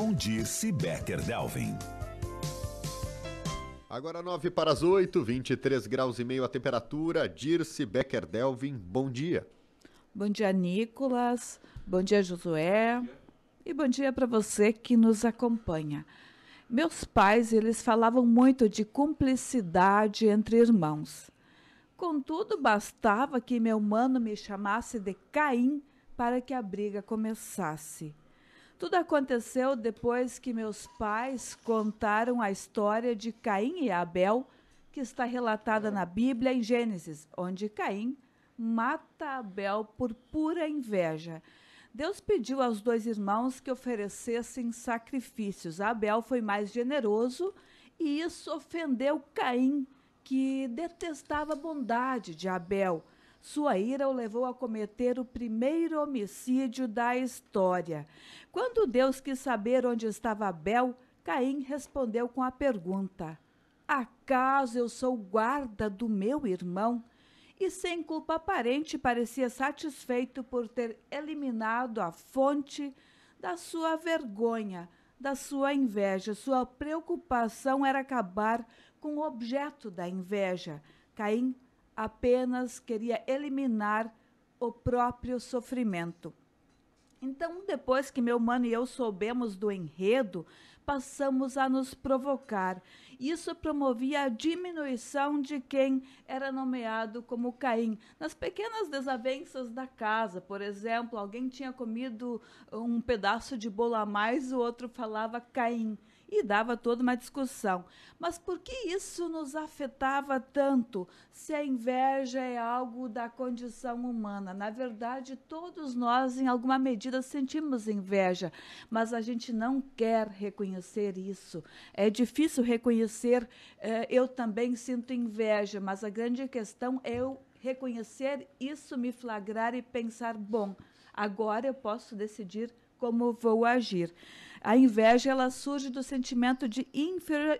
com Dirce Becker Delvin. Agora 7:55, 23,5 graus a temperatura. Dirce Becker Delvin, bom dia. Bom dia, Nicolas. Bom dia, Josué. E bom dia para você que nos acompanha. Meus pais, eles falavam muito de cumplicidade entre irmãos. Contudo, bastava que meu mano me chamasse de Caim para que a briga começasse. Tudo aconteceu depois que meus pais contaram a história de Caim e Abel, que está relatada na Bíblia em Gênesis, onde Caim mata Abel por pura inveja. Deus pediu aos dois irmãos que oferecessem sacrifícios. Abel foi mais generoso e isso ofendeu Caim, que detestava a bondade de Abel. Sua ira o levou a cometer o primeiro homicídio da história. Quando Deus quis saber onde estava Abel, Caim respondeu com a pergunta: acaso eu sou guarda do meu irmão? E sem culpa aparente parecia satisfeito por ter eliminado a fonte da sua vergonha, da sua inveja. Sua preocupação era acabar com o objeto da inveja. Caim apenas queria eliminar o próprio sofrimento. Então, depois que meu mano e eu soubemos do enredo, passamos a nos provocar. Isso promovia a diminuição de quem era nomeado como Caim. Nas pequenas desavenças da casa, por exemplo, alguém tinha comido um pedaço de bolo a mais, o outro falava Caim. E dava toda uma discussão. Mas por que isso nos afetava tanto, se a inveja é algo da condição humana? Na verdade, todos nós, em alguma medida, sentimos inveja, mas a gente não quer reconhecer isso. É difícil reconhecer, eu também sinto inveja, mas a grande questão é eu reconhecer isso, me flagrar e pensar, bom, agora eu posso decidir como vou agir. A inveja, ela surge do sentimento de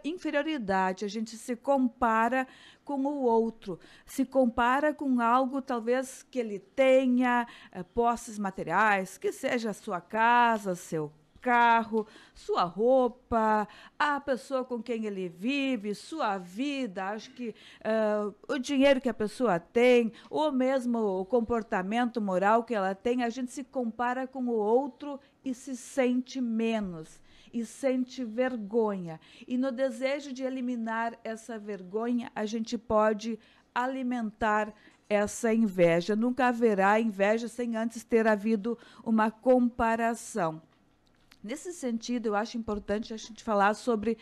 inferioridade. A gente se compara com o outro, se compara com algo talvez que ele tenha, posses materiais, que seja a sua casa, seu carro, sua roupa, a pessoa com quem ele vive, sua vida, acho que o dinheiro que a pessoa tem, ou mesmo o comportamento moral que ela tem. A gente se compara com o outro e se sente menos, e sente vergonha. E no desejo de eliminar essa vergonha, a gente pode alimentar essa inveja. Nunca haverá inveja sem antes ter havido uma comparação. Nesse sentido, eu acho importante a gente falar sobre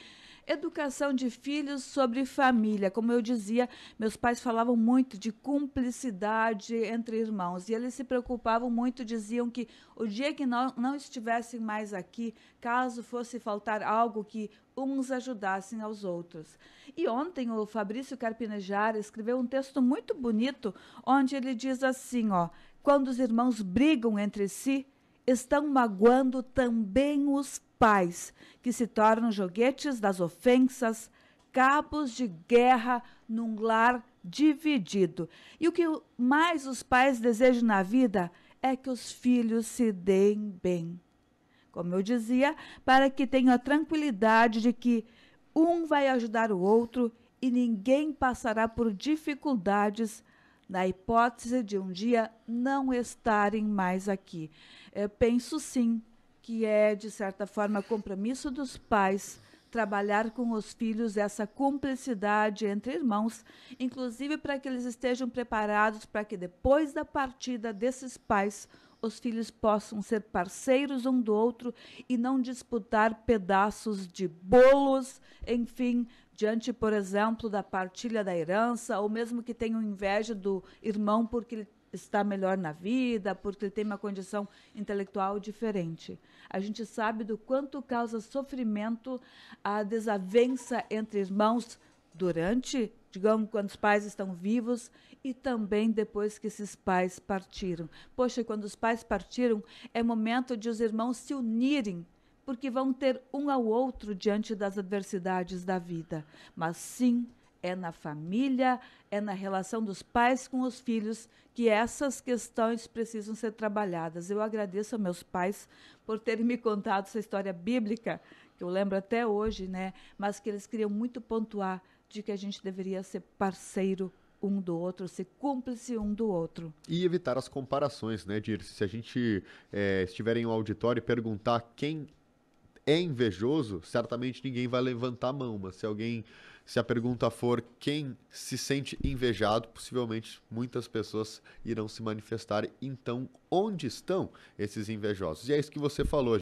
educação de filhos, sobre família. Como eu dizia, meus pais falavam muito de cumplicidade entre irmãos. E eles se preocupavam muito, diziam que o dia que não estivessem mais aqui, caso fosse faltar algo, que uns ajudassem aos outros. E ontem o Fabrício Carpinejar escreveu um texto muito bonito, onde ele diz assim, ó, quando os irmãos brigam entre si, estão magoando também os pais, que se tornam joguetes das ofensas, cabos de guerra num lar dividido. E o que mais os pais desejam na vida é que os filhos se deem bem. Como eu dizia, para que tenham a tranquilidade de que um vai ajudar o outro e ninguém passará por dificuldades na hipótese de um dia não estarem mais aqui. Eu penso, sim, que é, de certa forma, compromisso dos pais trabalhar com os filhos essa cumplicidade entre irmãos, inclusive para que eles estejam preparados para que, depois da partida desses pais, os filhos possam ser parceiros um do outro e não disputar pedaços de bolos, enfim, diante, por exemplo, da partilha da herança, ou mesmo que tenham inveja do irmão porque ele está melhor na vida, porque ele tem uma condição intelectual diferente. A gente sabe do quanto causa sofrimento a desavença entre irmãos durante, digamos, quando os pais estão vivos e também depois que esses pais partiram. Poxa, quando os pais partiram, é momento de os irmãos se unirem, porque vão ter um ao outro diante das adversidades da vida. Mas sim, é na família, é na relação dos pais com os filhos que essas questões precisam ser trabalhadas. Eu agradeço aos meus pais por terem me contado essa história bíblica, que eu lembro até hoje, né? Mas que eles queriam muito pontuar de que a gente deveria ser parceiro um do outro, ser cúmplice um do outro. E evitar as comparações, né, Dirce? Se a gente estiver em um auditório e perguntar quem é invejoso, certamente ninguém vai levantar a mão, mas se a pergunta for quem se sente invejado, possivelmente muitas pessoas irão se manifestar. Então, onde estão esses invejosos? E é isso que você falou,